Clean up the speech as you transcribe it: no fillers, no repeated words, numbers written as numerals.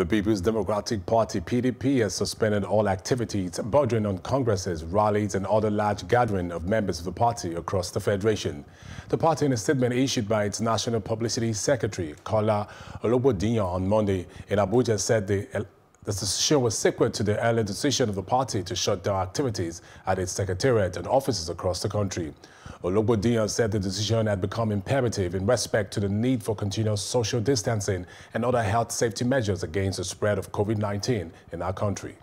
The People's Democratic Party, PDP, has suspended all activities bordering on congresses, rallies and other large gathering of members of the party across the federation. The party, in a statement issued by its National Publicity Secretary, Kola Olubodinjo, on Monday in Abuja, said the decision was sequel to the earlier decision of the party to shut down activities at its secretariat and offices across the country. Olubodinjo said the decision had become imperative in respect to the need for continuous social distancing and other health safety measures against the spread of COVID-19 in our country.